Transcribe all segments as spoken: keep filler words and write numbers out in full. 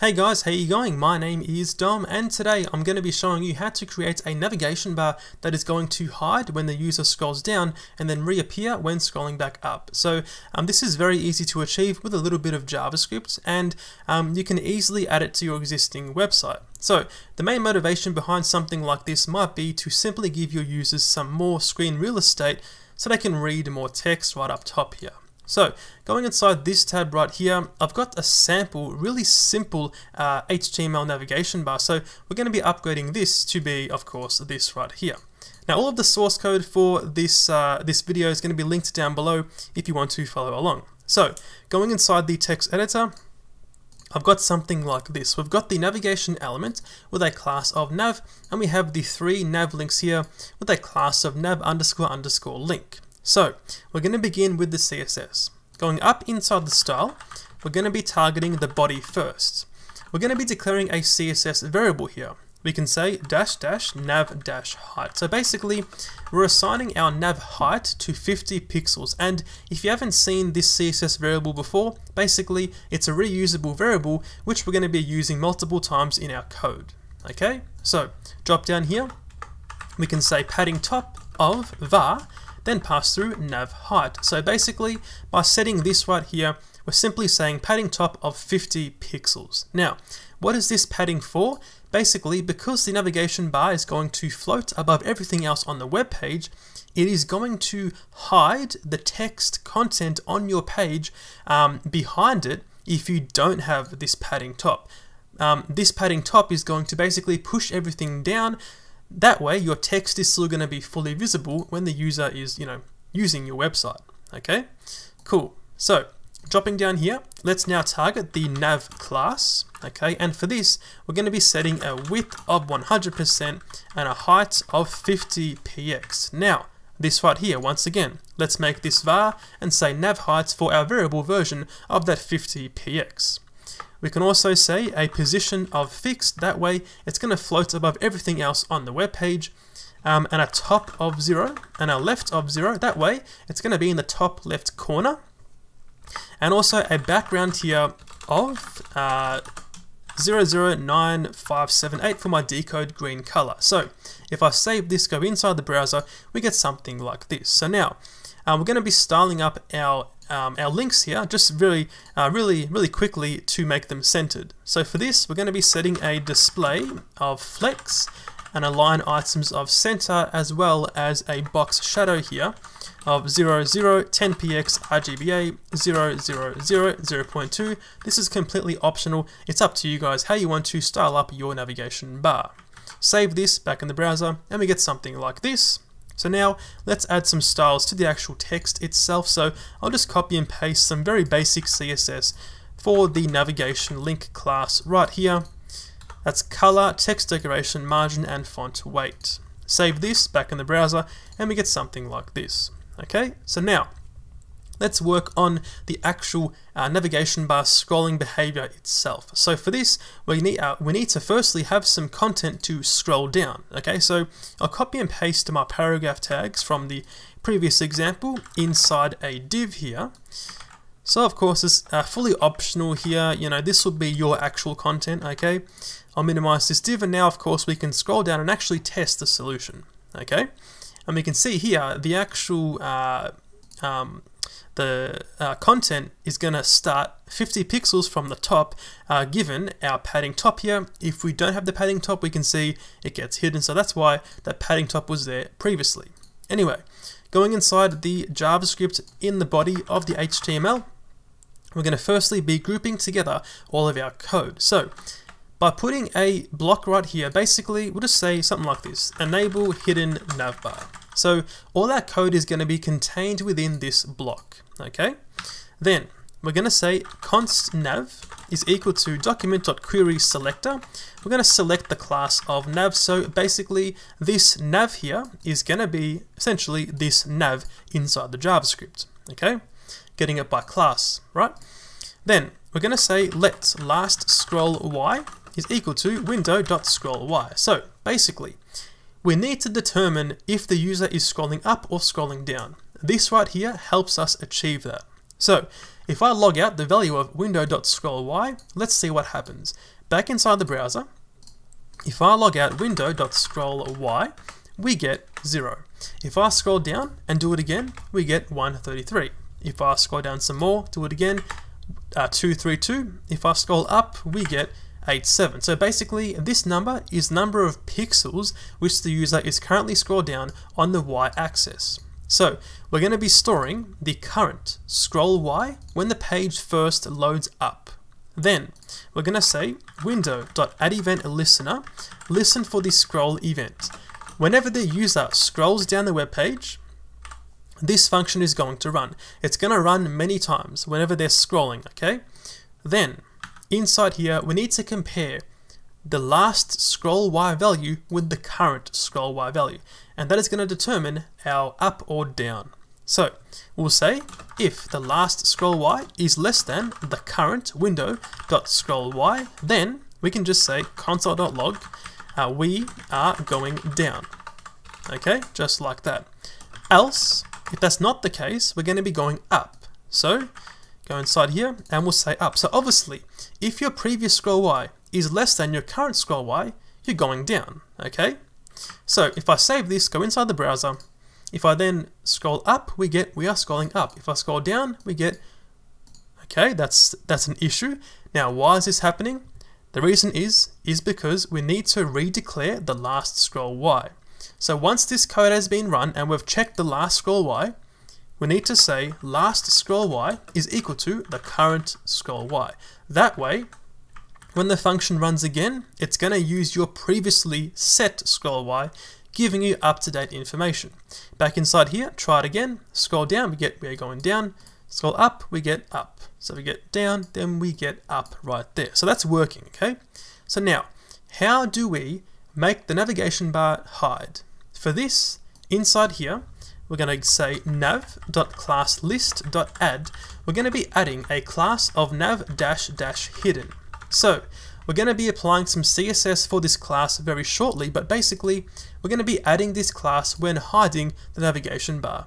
Hey guys, how are you going? My name is Dom and today I'm going to be showing you how to create a navigation bar that is going to hide when the user scrolls down and then reappear when scrolling back up. So um, this is very easy to achieve with a little bit of JavaScript, and um, you can easily add it to your existing website. So the main motivation behind something like this might be to simply give your users some more screen real estate so they can read more text right up top here. So going inside this tab right here, I've got a sample, really simple uh, H T M L navigation bar. So we're going to be upgrading this to be, of course, this right here. Now all of the source code for this, uh, this video is going to be linked down below if you want to follow along. So going inside the text editor, I've got something like this. We've got the navigation element with a class of nav, and we have the three nav links here with a class of nav underscore underscore link. So we're going to begin with the C S S. Going up inside the style, we're going to be targeting the body first. We're going to be declaring a C S S variable here. We can say dash dash nav dash height. So basically, we're assigning our nav height to fifty pixels. And if you haven't seen this C S S variable before, basically it's a reusable variable which we're going to be using multiple times in our code. Okay, so drop down here, we can say padding top of var, then pass through nav height. So basically, by setting this right here, we're simply saying padding top of fifty pixels. Now, what is this padding for? Basically, because the navigation bar is going to float above everything else on the web page, it is going to hide the text content on your page um, behind it if you don't have this padding top. Um, this padding top is going to basically push everything down. That way, your text is still going to be fully visible when the user is, you know, using your website. Okay, cool. So, dropping down here, let's now target the nav class. Okay, and for this, we're going to be setting a width of one hundred percent and a height of fifty pixels. Now, this right here, once again, let's make this var and say nav heights for our variable version of that fifty pixels. We can also say a position of fixed, that way it's going to float above everything else on the web page, um, and a top of zero and a left of zero, that way it's going to be in the top left corner, and also a background here of uh, zero zero nine five seven eight for my dcode green color. So if I save this, go inside the browser, we get something like this. So now uh, we're going to be styling up our Um, our links here, just really, uh, really, really quickly to make them centered. So for this, we're going to be setting a display of flex and align items of center, as well as a box shadow here of zero zero ten px R G B A zero zero zero zero point two. This is completely optional. It's up to you guys how you want to style up your navigation bar. Save this back in the browser, and we get something like this. So now let's add some styles to the actual text itself. So I'll just copy and paste some very basic C S S for the navigation link class right here. That's color, text decoration, margin, and font weight. Save this back in the browser, and we get something like this. Okay, so now let's work on the actual uh, navigation bar scrolling behavior itself. So for this, we need, uh, we need to firstly have some content to scroll down. Okay, so I'll copy and paste my paragraph tags from the previous example inside a div here. So of course, it's uh, fully optional here. You know, this will be your actual content. Okay, I'll minimize this div, and now of course we can scroll down and actually test the solution. Okay, and we can see here the actual uh, um, The uh, content is going to start fifty pixels from the top, uh, given our padding top here. If we don't have the padding top, we can see it gets hidden, so that's why that padding top was there previously. Anyway, going inside the JavaScript in the body of the H T M L, we're going to firstly be grouping together all of our code. So by putting a block right here, basically we'll just say something like this: enable hidden navbar. So all our code is going to be contained within this block. Okay, then we're going to say const nav is equal to document.querySelector. We're going to select the class of nav. So basically this nav here is going to be essentially this nav inside the JavaScript. Okay, getting it by class, right? Then we're going to say let last scroll y is equal to window.scroll y. So basically, we need to determine if the user is scrolling up or scrolling down. This right here helps us achieve that. So If I log out the value of window.scrollY, let's see what happens. Back inside the browser, if I log out window.scrollY, we get zero. If I scroll down and do it again, we get one thirty-three. If I scroll down some more, do it again, uh, two thirty-two. If I scroll up, we get eighty-seven. So basically, this number is number of pixels which the user is currently scrolled down on the y-axis. So we're going to be storing the current scroll y when the page first loads up. Then we're going to say window.addEventListener, listen for the scroll event. Whenever the user scrolls down the web page, this function is going to run. It's going to run many times whenever they're scrolling, okay? Then inside here, we need to compare the last scroll y value with the current scroll y value, and that is going to determine our up or down. So we'll say if the last scroll y is less than the current window.scroll y, then we can just say console.log uh, we are going down. Okay, just like that. Else, if that's not the case, we're going to be going up. So go inside here and we'll say up. So obviously, if your previous scroll y is less than your current scroll y, you're going down, okay? So if I save this, go inside the browser, if I then scroll up, we get we are scrolling up. If I scroll down, we get, okay, that's that's an issue. Now, why is this happening? The reason is, is because we need to redeclare the last scroll y. So once this code has been run and we've checked the last scroll y, we need to say last scroll y is equal to the current scroll y. That way, when the function runs again, it's going to use your previously set scroll y, giving you up-to-date information. Back inside here, try it again, scroll down, we get we're going down, scroll up, we get up. So we get down, then we get up right there. So that's working, okay? So now, how do we make the navigation bar hide? For this, inside here, we're going to say nav.classList.add. We're going to be adding a class of nav dash dash hidden. So we're going to be applying some C S S for this class very shortly, but basically we're going to be adding this class when hiding the navigation bar.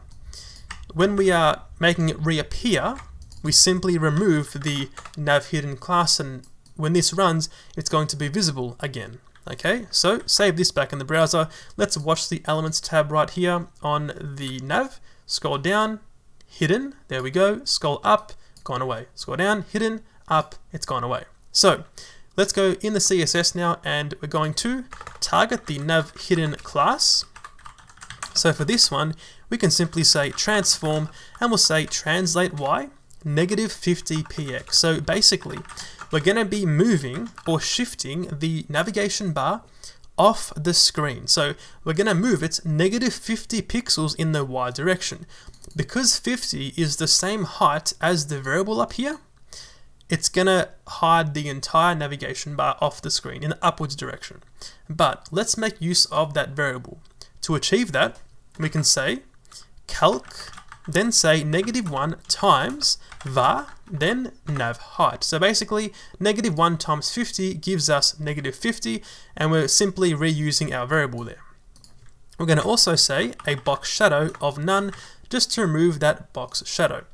When we are making it reappear, we simply remove the nav hidden class, and when this runs, it's going to be visible again. Okay, so save this back in the browser. Let's watch the elements tab right here on the nav. Scroll down, hidden, there we go. Scroll up, gone away. Scroll down, hidden, up, it's gone away. So let's go in the C S S now, and we're going to target the nav hidden class. So for this one, we can simply say transform, and we'll say translate y negative fifty p x. So basically, we're going to be moving or shifting the navigation bar off the screen. So we're going to move it negative fifty pixels in the y direction. Because fifty is the same height as the variable up here, it's going to hide the entire navigation bar off the screen in the upwards direction. But let's make use of that variable. To achieve that, we can say calc, then say negative one times var, then nav height. So basically, negative one times fifty gives us negative fifty, and we're simply reusing our variable there. We're going to also say a box shadow of none, just to remove that box shadow.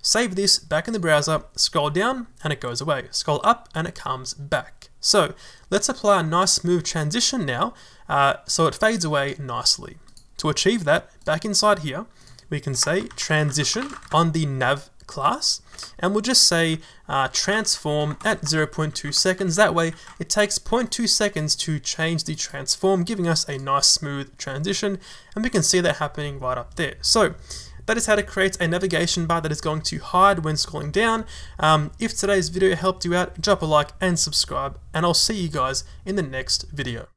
Save this back in the browser, scroll down and it goes away, scroll up and it comes back. So let's apply a nice smooth transition now, uh, so it fades away nicely. To achieve that, back inside here, we can say transition on the nav class, and we'll just say uh, transform at zero point two seconds. That way it takes zero point two seconds to change the transform, giving us a nice smooth transition, and we can see that happening right up there. So that is how to create a navigation bar that is going to hide when scrolling down. Um, if today's video helped you out, drop a like and subscribe, and I'll see you guys in the next video.